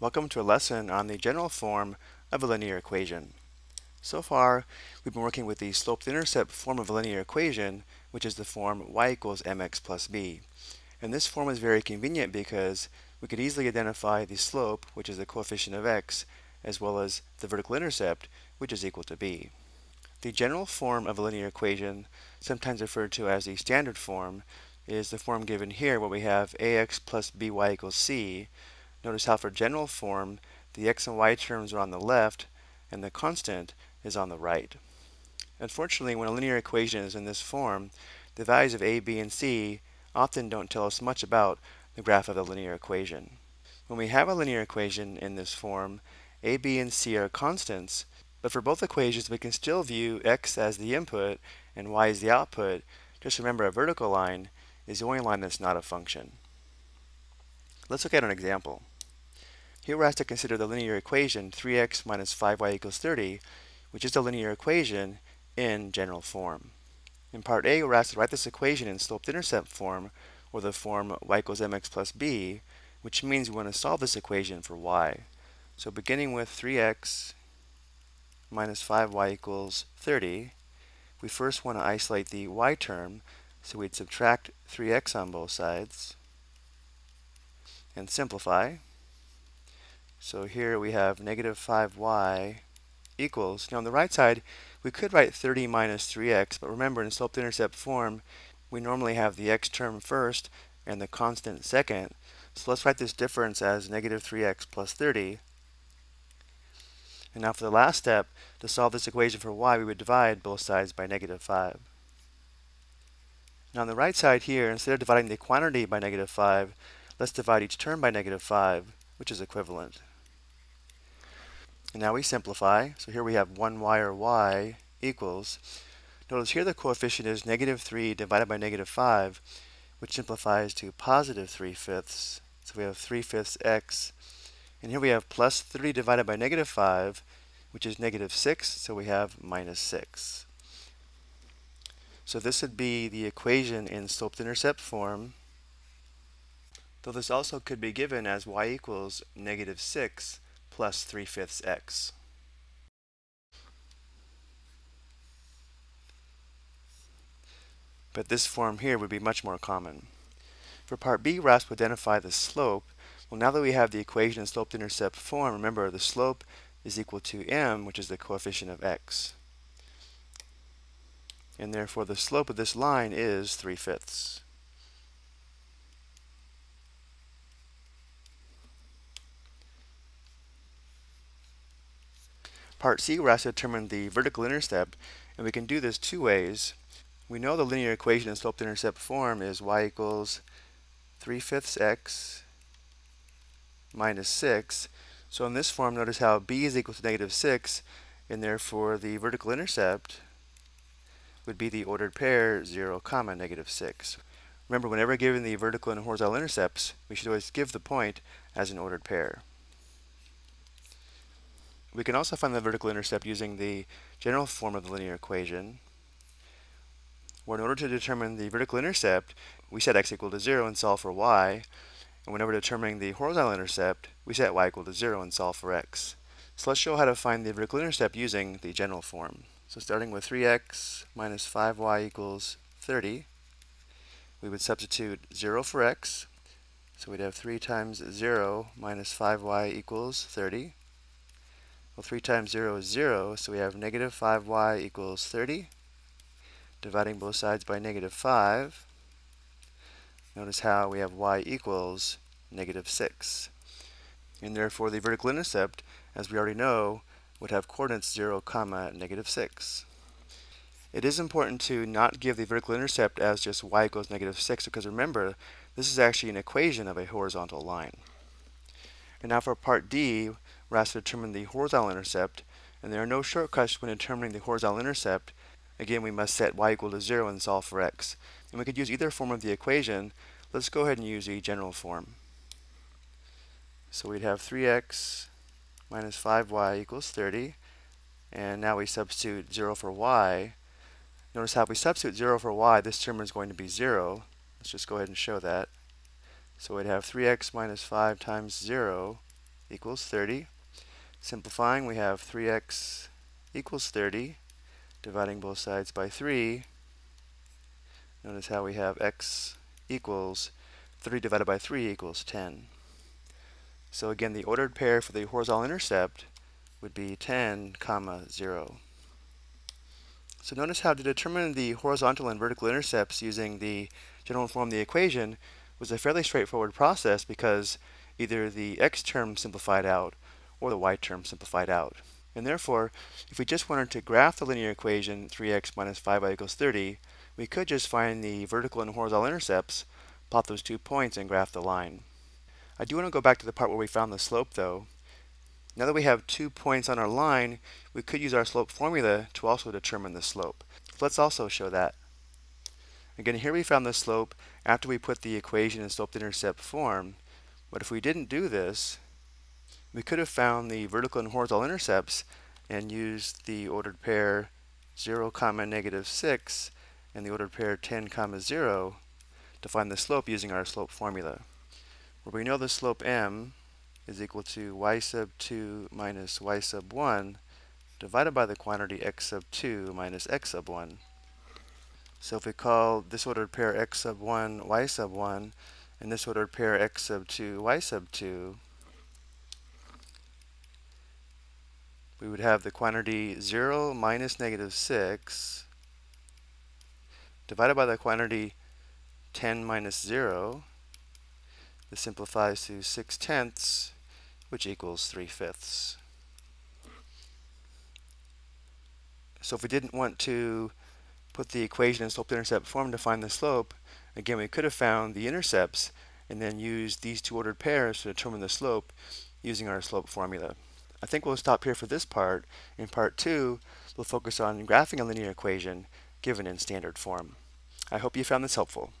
Welcome to a lesson on the general form of a linear equation. So far, we've been working with the slope-intercept form of a linear equation, which is the form y = mx + b. And this form is very convenient because we could easily identify the slope, which is the coefficient of x, as well as the vertical intercept, which is equal to b. The general form of a linear equation, sometimes referred to as the standard form, is the form given here where we have ax + by = c. Notice how for general form the x and y terms are on the left and the constant is on the right. Unfortunately, when a linear equation is in this form, the values of a, b, and c often don't tell us much about the graph of the linear equation. When we have a linear equation in this form, a, b, and c are constants, but for both equations we can still view x as the input and y as the output. Just remember, a vertical line is the only line that's not a function. Let's look at an example. Here we're asked to consider the linear equation 3x - 5y = 30, which is the linear equation in general form. In part A, we're asked to write this equation in slope-intercept form, or the form y = mx + b, which means we want to solve this equation for y. So beginning with 3x - 5y = 30, we first want to isolate the y term, so we'd subtract 3x on both sides and simplify. So here we have -5y equals, now on the right side we could write 30 - 3x, but remember in slope-intercept form we normally have the x term first and the constant second, so let's write this difference as -3x + 30. And now for the last step, to solve this equation for y, we would divide both sides by -5. Now on the right side here, instead of dividing the quantity by -5, let's divide each term by -5, which is equivalent. And now we simplify. So here we have 1y, or y, equals. Notice here the coefficient is -3 divided by -5, which simplifies to +3/5. So we have 3/5 x. And here we have +3 divided by -5, which is -6, so we have -6. So this would be the equation in slope-intercept form, though this also could be given as y = -6 + 3/5 x. But this form here would be much more common. For part B, we're asked to identify the slope. Well, now that we have the equation in slope-intercept form, remember the slope is equal to m, which is the coefficient of x. And therefore the slope of this line is 3/5. Part C, we're asked to determine the vertical intercept, and we can do this two ways. We know the linear equation in slope-intercept form is y = 3/5 x -6. So in this form, notice how b is equal to -6, and therefore the vertical intercept would be the ordered pair 0, -6. Remember, whenever given the vertical and horizontal intercepts, we should always give the point as an ordered pair. We can also find the vertical intercept using the general form of the linear equation, where in order to determine the vertical intercept, we set x = 0 and solve for y. And whenever determining the horizontal intercept, we set y = 0 and solve for x. So let's show how to find the vertical intercept using the general form. So starting with 3x - 5y = 30, we would substitute 0 for x. So we'd have 3 × 0 - 5y = 30. Well, 3 × 0 is 0, so we have -5y = 30, dividing both sides by -5. Notice how we have y = -6. And therefore the vertical intercept, as we already know, would have coordinates 0, -6. It is important to not give the vertical intercept as just y = -6, because remember, this is actually an equation of a horizontal line. And now for part D, we're asked to determine the horizontal intercept, and there are no shortcuts when determining the horizontal intercept. Again, we must set y = 0 and solve for x. And we could use either form of the equation. Let's go ahead and use the general form. So we'd have 3x - 5y = 30, and now we substitute 0 for y. Notice how if we substitute 0 for y, this term is going to be 0. Let's just go ahead and show that. So we'd have 3x - 5 times 0 equals 30. Simplifying, we have 3x equals 30, dividing both sides by 3. Notice how we have x equals 3 divided by 3 equals 10. So again, the ordered pair for the horizontal intercept would be 10 comma 0. So notice how to determine the horizontal and vertical intercepts using the general form of the equation was a fairly straightforward process, because either the x term simplified out or the y term simplified out. And therefore, if we just wanted to graph the linear equation 3x minus 5y equals 30, we could just find the vertical and horizontal intercepts, plot those 2 points, and graph the line. I do want to go back to the part where we found the slope though. Now that we have 2 points on our line, we could use our slope formula to also determine the slope. Let's also show that. Again, here we found the slope after we put the equation in slope-intercept form, but if we didn't do this, we could have found the vertical and horizontal intercepts and used the ordered pair 0 comma negative 6 and the ordered pair 10 comma 0 to find the slope using our slope formula, where we know the slope m is equal to y sub 2 minus y sub 1 divided by the quantity x sub 2 minus x sub 1. So if we call this ordered pair x sub 1 y sub 1 and this ordered pair x sub 2 y sub 2, we would have the quantity 0 minus negative 6 divided by the quantity 10 minus 0. This simplifies to 6/10, which equals 3/5. So if we didn't want to put the equation in slope-intercept form to find the slope, again, we could have found the intercepts and then used these two ordered pairs to determine the slope using our slope formula. I think we'll stop here for this part. In part 2, we'll focus on graphing a linear equation given in standard form. I hope you found this helpful.